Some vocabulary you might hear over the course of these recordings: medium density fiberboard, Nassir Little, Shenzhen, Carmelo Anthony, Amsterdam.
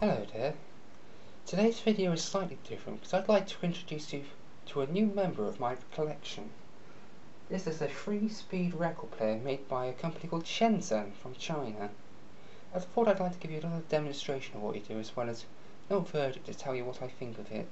Hello there. Today's video is slightly different because I'd like to introduce you to a new member of my collection. This is a 3-speed record player made by a company called Shenzhen from China. I thought I'd like to give you a little demonstration of what you do as well as no verdict to tell you what I think of it.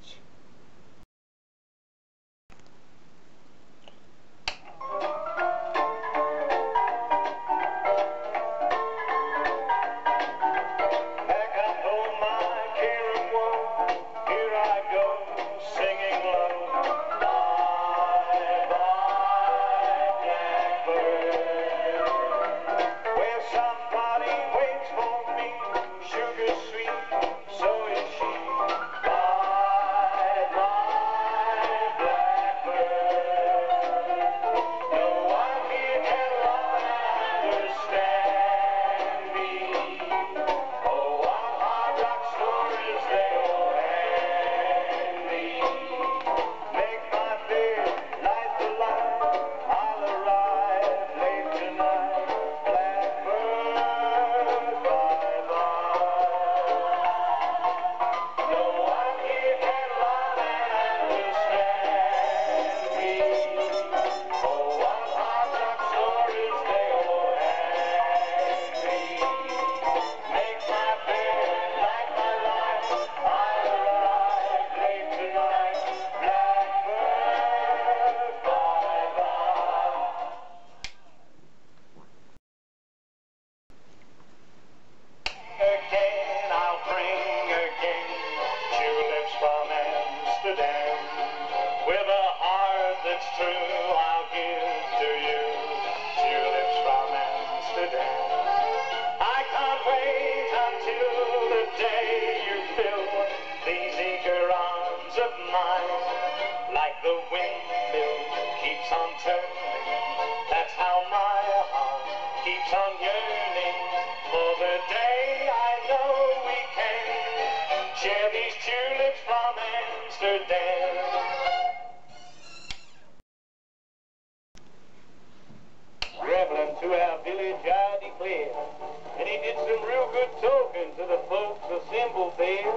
Amsterdam, with a heart that's true, I'll give to you tulips from Amsterdam. I can't wait until the day you fill these eager arms of mine. Like the windmill keeps on turning, that's how my heart keeps on yearning for the day I know we can share these tulips from Amsterdam. Traveling to our village, I declare, and he did some real good talking to the folks assembled there.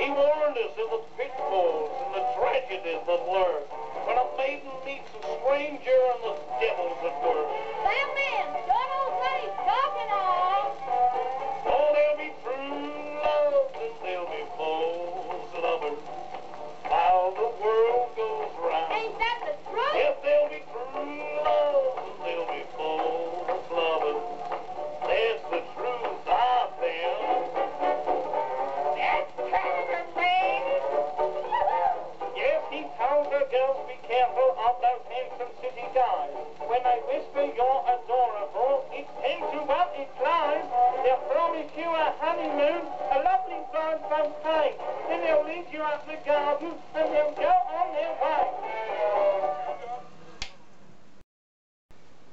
He warned us of the pitfalls and the tragedies that lurk when a maiden meets a stranger and the devil's at work. Them men, good old buddies talking on. Oh, there'll be true love and there'll be false lovers. How the world goes round. Ain't that the truth? Yes, there'll be true love and there'll be false lovers. That's the truth, I feel. That's kind of thing. Yes, he told the girls be careful of those handsome city guys. When they whisper you're adorable, it's 10 to 1 it flies. They'll promise you a honeymoon, a lovely blind bouquet. Then they'll lead you up the garden and they'll go on their way.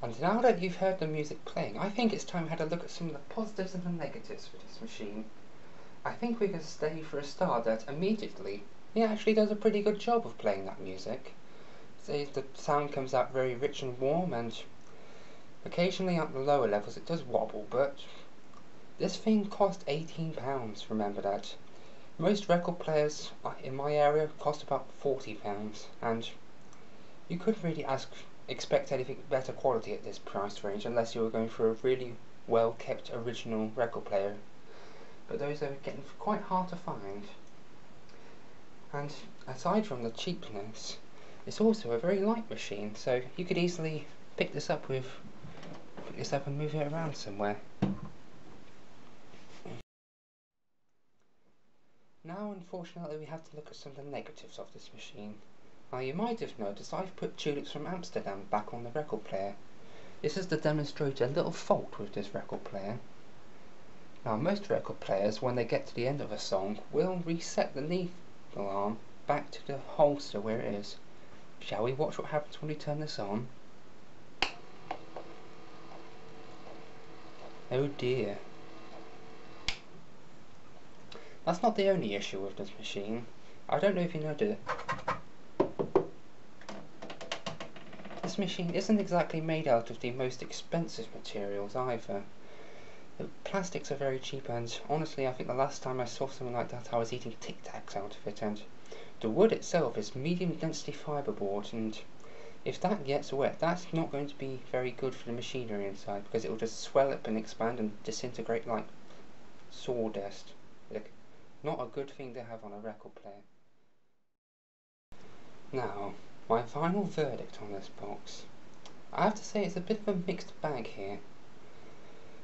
And now that you've heard the music playing, I think it's time we had a look at some of the positives and the negatives for this machine. I think we can say for a start that immediately it actually does a pretty good job of playing that music. So the sound comes out very rich and warm, and occasionally at the lower levels it does wobble, but this thing cost £18, remember that. Most record players in my area cost about £40, and you couldn't really expect anything better quality at this price range unless you were going for a really well kept original record player, but those are getting quite hard to find. And aside from the cheapness, it's also a very light machine, so you could easily pick this up and move it around somewhere. Now, unfortunately, we have to look at some of the negatives of this machine. Now, you might have noticed I've put tulips from Amsterdam back on the record player. This is to demonstrate a little fault with this record player. Now, most record players, when they get to the end of a song, will reset the needle arm back to the holster where it is. Shall we watch what happens when we turn this on? Oh dear. That's not the only issue with this machine. I don't know if you noticed it. This machine isn't exactly made out of the most expensive materials either. Plastics are very cheap, and honestly I think the last time I saw something like that I was eating Tic Tacs out of it. And the wood itself is medium density fiberboard, and if that gets wet, that's not going to be very good for the machinery inside, because it will just swell up and expand and disintegrate like sawdust. Look, not a good thing to have on a record player. Now, my final verdict on this box. I have to say it's a bit of a mixed bag here.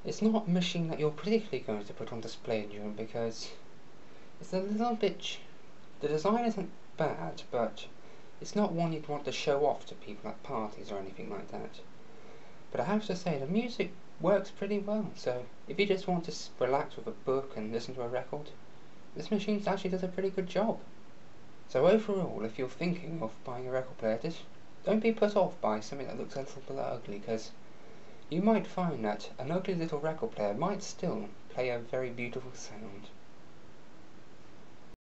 It's not a machine that you're particularly going to put on display in your room, because it's a little bit... The design isn't bad, but it's not one you'd want to show off to people at parties or anything like that. But I have to say, the music works pretty well, so if you just want to relax with a book and listen to a record, this machine actually does a pretty good job. So overall, if you're thinking of buying a record player, just don't be put off by something that looks a little bit ugly, because you might find that an ugly little record player might still play a very beautiful sound.